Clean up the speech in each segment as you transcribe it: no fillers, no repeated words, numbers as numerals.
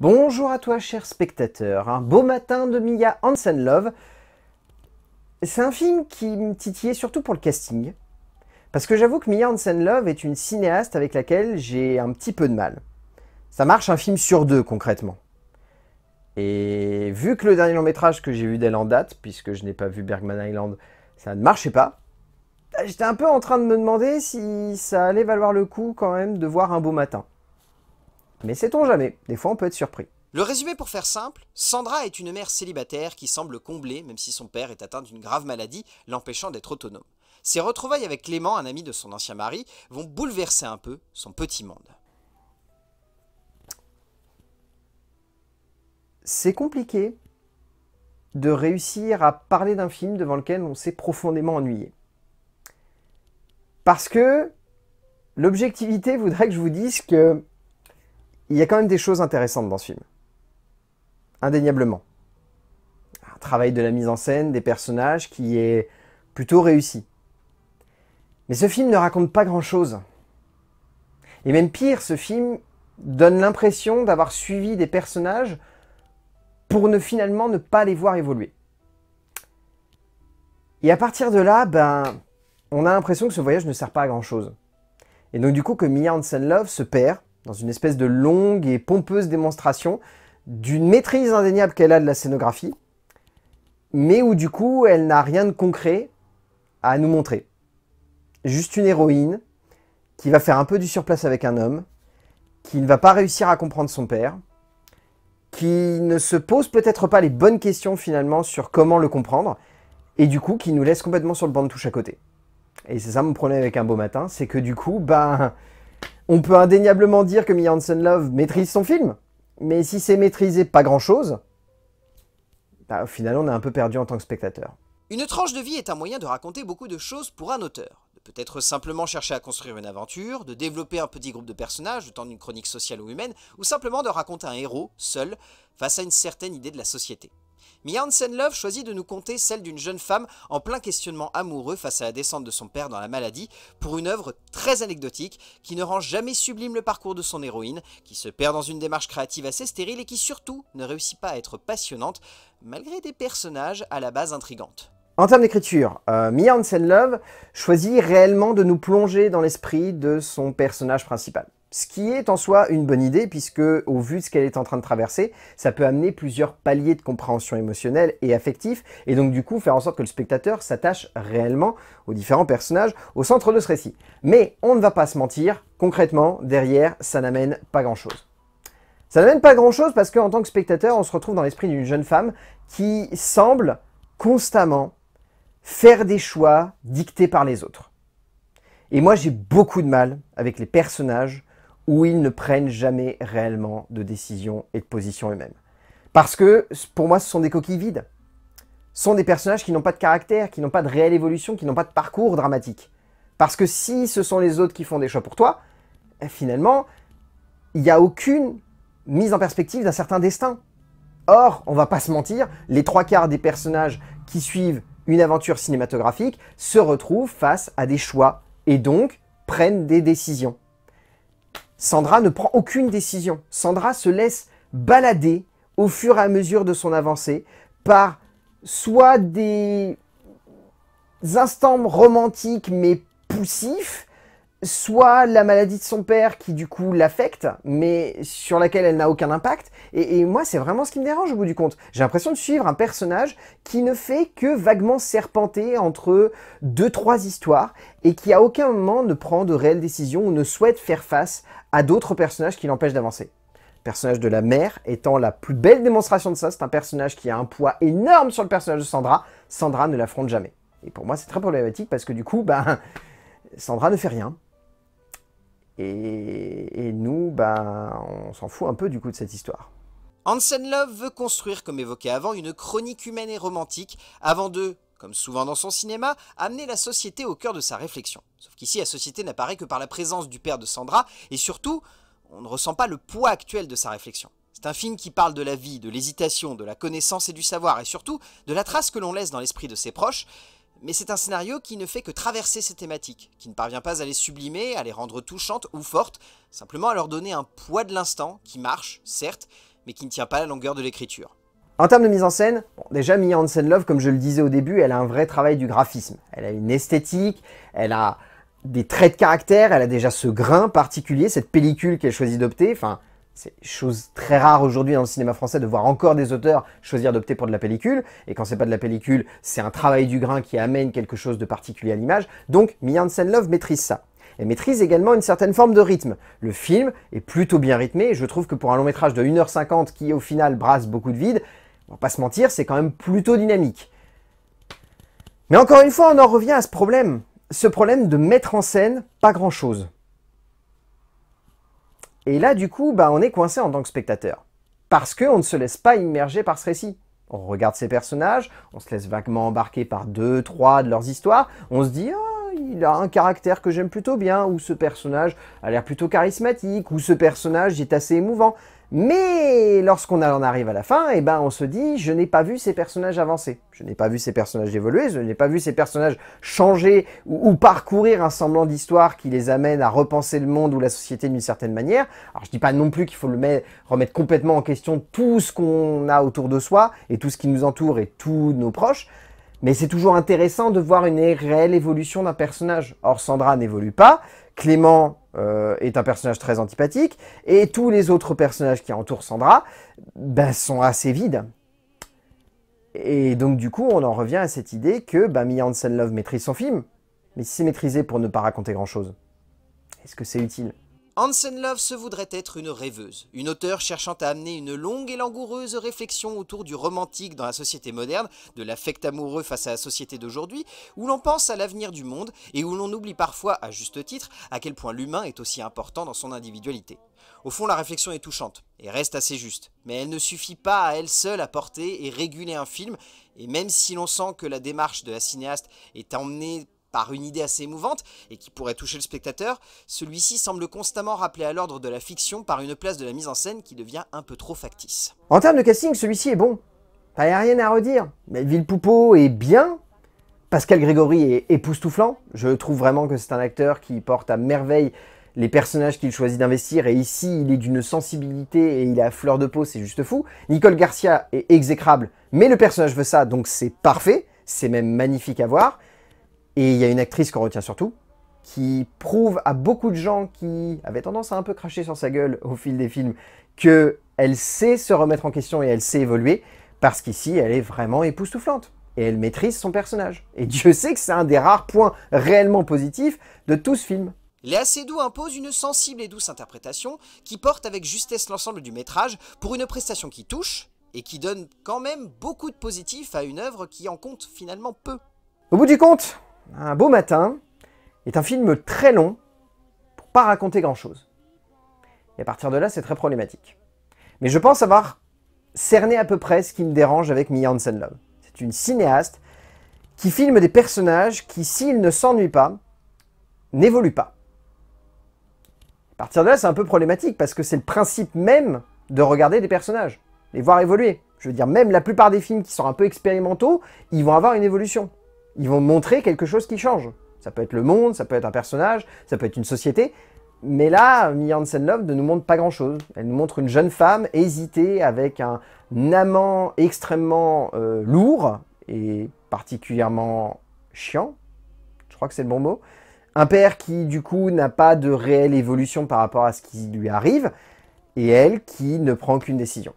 Bonjour à toi, cher spectateur. Un beau matin de Mia Hansen-Løve. C'est un film qui me titillait surtout pour le casting. Parce que j'avoue que Mia Hansen-Løve est une cinéaste avec laquelle j'ai un petit peu de mal. Ça marche un film sur deux, concrètement. Et vu que le dernier long métrage que j'ai vu d'elle en date, puisque je n'ai pas vu Bergman Island, ça ne marchait pas, j'étais un peu en train de me demander si ça allait valoir le coup quand même de voir Un beau matin. Mais sait-on jamais, des fois on peut être surpris. Le résumé pour faire simple, Sandra est une mère célibataire qui semble comblée, même si son père est atteint d'une grave maladie, l'empêchant d'être autonome. Ses retrouvailles avec Clément, un ami de son ancien mari, vont bouleverser un peu son petit monde. C'est compliqué de réussir à parler d'un film devant lequel on s'est profondément ennuyé. Parce que l'objectivité voudrait que je vous dise que il y a quand même des choses intéressantes dans ce film. Indéniablement. Un travail de la mise en scène, des personnages qui est plutôt réussi. Mais ce film ne raconte pas grand-chose. Et même pire, ce film donne l'impression d'avoir suivi des personnages pour finalement ne pas les voir évoluer. Et à partir de là, on a l'impression que ce voyage ne sert pas à grand-chose. Et donc du coup que Mia Hansen-Løve se perd dans une espèce de longue et pompeuse démonstration d'une maîtrise indéniable qu'elle a de la scénographie, mais où du coup elle n'a rien de concret à nous montrer. Juste une héroïne qui va faire un peu du surplace avec un homme, qui ne va pas réussir à comprendre son père, qui ne se pose peut-être pas les bonnes questions finalement sur comment le comprendre, et du coup qui nous laisse complètement sur le banc de touche à côté. Et c'est ça mon problème avec Un beau matin, c'est que du coup, on peut indéniablement dire que Mia Hansen-Løve maîtrise son film, mais si c'est maîtrisé pas grand-chose, au final on est un peu perdu en tant que spectateur. Une tranche de vie est un moyen de raconter beaucoup de choses pour un auteur. De peut-être simplement chercher à construire une aventure, de développer un petit groupe de personnages, de tendre une chronique sociale ou humaine, ou simplement de raconter un héros, seul, face à une certaine idée de la société. Mia Hansen-Løve choisit de nous conter celle d'une jeune femme en plein questionnement amoureux face à la descente de son père dans la maladie, pour une œuvre très anecdotique qui ne rend jamais sublime le parcours de son héroïne, qui se perd dans une démarche créative assez stérile et qui surtout ne réussit pas à être passionnante malgré des personnages à la base intrigantes. En termes d'écriture, Mia Hansen-Løve choisit réellement de nous plonger dans l'esprit de son personnage principal. Ce qui est en soi une bonne idée, puisque au vu de ce qu'elle est en train de traverser, ça peut amener plusieurs paliers de compréhension émotionnelle et affective, et donc du coup faire en sorte que le spectateur s'attache réellement aux différents personnages au centre de ce récit. Mais on ne va pas se mentir, concrètement, derrière, ça n'amène pas grand-chose. Ça n'amène pas grand-chose parce qu'en tant que spectateur, on se retrouve dans l'esprit d'une jeune femme qui semble constamment faire des choix dictés par les autres. Et moi, j'ai beaucoup de mal avec les personnages où ils ne prennent jamais réellement de décision et de position eux-mêmes. Parce que, pour moi, ce sont des coquilles vides. Ce sont des personnages qui n'ont pas de caractère, qui n'ont pas de réelle évolution, qui n'ont pas de parcours dramatique. Parce que si ce sont les autres qui font des choix pour toi, finalement, il n'y a aucune mise en perspective d'un certain destin. Or, on ne va pas se mentir, les trois quarts des personnages qui suivent une aventure cinématographique se retrouvent face à des choix et donc prennent des décisions. Sandra ne prend aucune décision. Sandra se laisse balader au fur et à mesure de son avancée par soit des instants romantiques mais poussifs, soit la maladie de son père qui du coup l'affecte mais sur laquelle elle n'a aucun impact. Et moi c'est vraiment ce qui me dérange au bout du compte. J'ai l'impression de suivre un personnage qui ne fait que vaguement serpenter entre deux, trois histoires et qui à aucun moment ne prend de réelles décisions ou ne souhaite faire face à d'autres personnages qui l'empêchent d'avancer. Le personnage de la mère étant la plus belle démonstration de ça, c'est un personnage qui a un poids énorme sur le personnage de Sandra. Sandra ne l'affronte jamais. Et pour moi c'est très problématique parce que du coup, Sandra ne fait rien. Et nous, on s'en fout un peu du coup de cette histoire. Hansen-Løve veut construire, comme évoqué avant, une chronique humaine et romantique, avant de, comme souvent dans son cinéma, amener la société au cœur de sa réflexion. Sauf qu'ici, la société n'apparaît que par la présence du père de Sandra, et surtout, on ne ressent pas le poids actuel de sa réflexion. C'est un film qui parle de la vie, de l'hésitation, de la connaissance et du savoir, et surtout, de la trace que l'on laisse dans l'esprit de ses proches. Mais c'est un scénario qui ne fait que traverser ces thématiques, qui ne parvient pas à les sublimer, à les rendre touchantes ou fortes, simplement à leur donner un poids de l'instant qui marche, certes, mais qui ne tient pas la longueur de l'écriture. En termes de mise en scène, bon, déjà Mia Hansen-Løve, comme je le disais au début, elle a un vrai travail du graphisme. Elle a une esthétique, elle a des traits de caractère, elle a déjà ce grain particulier, cette pellicule qu'elle choisit d'opter. Enfin, c'est chose très rare aujourd'hui dans le cinéma français de voir encore des auteurs choisir d'opter pour de la pellicule. Et quand c'est pas de la pellicule, c'est un travail du grain qui amène quelque chose de particulier à l'image. Donc Mia Hansen-Løve maîtrise ça. Elle maîtrise également une certaine forme de rythme. Le film est plutôt bien rythmé, et je trouve que pour un long métrage de 1h50 qui au final brasse beaucoup de vide, on va pas se mentir, c'est quand même plutôt dynamique. Mais encore une fois, on en revient à ce problème. Ce problème de mettre en scène pas grand chose. Et là du coup, bah, on est coincé en tant que spectateur. Parce qu'on ne se laisse pas immerger par ce récit. On regarde ces personnages, on se laisse vaguement embarquer par 2, 3 de leurs histoires, on se dit « Ah, il a un caractère que j'aime plutôt bien » ou « Ce personnage a l'air plutôt charismatique » ou « Ce personnage est assez émouvant ». Mais lorsqu'on en arrive à la fin, eh ben on se dit « Je n'ai pas vu ces personnages avancer, je n'ai pas vu ces personnages évoluer, je n'ai pas vu ces personnages changer ou parcourir un semblant d'histoire qui les amène à repenser le monde ou la société d'une certaine manière. » Alors je dis pas non plus qu'il faut remettre complètement en question tout ce qu'on a autour de soi et tout ce qui nous entoure et tous nos proches, mais c'est toujours intéressant de voir une réelle évolution d'un personnage. Or Sandra n'évolue pas, Clément est un personnage très antipathique, et tous les autres personnages qui entourent Sandra ben, sont assez vides. Et donc du coup, on en revient à cette idée que ben, Mia Hansen-Løve maîtrise son film, mais si c'est maîtrisé pour ne pas raconter grand-chose, est-ce que c'est utile? Hansen-Løve se voudrait être une rêveuse, une auteure cherchant à amener une longue et langoureuse réflexion autour du romantique dans la société moderne, de l'affect amoureux face à la société d'aujourd'hui, où l'on pense à l'avenir du monde et où l'on oublie parfois, à juste titre, à quel point l'humain est aussi important dans son individualité. Au fond, la réflexion est touchante et reste assez juste, mais elle ne suffit pas à elle seule à porter et réguler un film, et même si l'on sent que la démarche de la cinéaste est emmenée par une idée assez émouvante et qui pourrait toucher le spectateur, celui-ci semble constamment rappelé à l'ordre de la fiction par une place de la mise en scène qui devient un peu trop factice. En termes de casting, celui-ci est bon. Il n'y a rien à redire. Melvil Poupaud est bien. Pascal Grégory est époustouflant. Je trouve vraiment que c'est un acteur qui porte à merveille les personnages qu'il choisit d'investir, et ici, il est d'une sensibilité et il est à fleur de peau, c'est juste fou. Nicole Garcia est exécrable, mais le personnage veut ça, donc c'est parfait. C'est même magnifique à voir. Et il y a une actrice qu'on retient surtout, qui prouve à beaucoup de gens qui avaient tendance à un peu cracher sur sa gueule au fil des films, qu'elle sait se remettre en question et elle sait évoluer, parce qu'ici, elle est vraiment époustouflante. Et elle maîtrise son personnage. Et Dieu sait que c'est un des rares points réellement positifs de tout ce film. Léa Seydoux impose une sensible et douce interprétation qui porte avec justesse l'ensemble du métrage pour une prestation qui touche et qui donne quand même beaucoup de positifs à une œuvre qui en compte finalement peu. Au bout du compte, Un beau matin est un film très long pour pas raconter grand-chose. Et à partir de là, c'est très problématique. Mais je pense avoir cerné à peu près ce qui me dérange avec Mia Hansen-Løve. C'est une cinéaste qui filme des personnages qui, s'ils ne s'ennuient pas, n'évoluent pas. À partir de là, c'est un peu problématique parce que c'est le principe même de regarder des personnages, les voir évoluer. Je veux dire, même la plupart des films qui sont un peu expérimentaux, ils vont avoir une évolution. Ils vont montrer quelque chose qui change. Ça peut être le monde, ça peut être un personnage, ça peut être une société. Mais là, Mia Hansen-Løve ne nous montre pas grand-chose. Elle nous montre une jeune femme hésitée avec un amant extrêmement lourd et particulièrement chiant. Je crois que c'est le bon mot. Un père qui, du coup, n'a pas de réelle évolution par rapport à ce qui lui arrive. Et elle qui ne prend qu'une décision.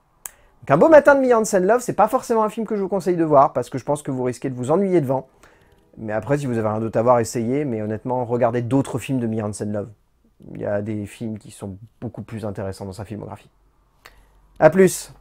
Donc, Un beau matin de Mia Hansen-Løve, c'est pas forcément un film que je vous conseille de voir parce que je pense que vous risquez de vous ennuyer devant. Mais après, si vous avez rien d'autre à voir, essayez. Mais honnêtement, regardez d'autres films de Mia Hansen-Løve. Il y a des films qui sont beaucoup plus intéressants dans sa filmographie. A plus!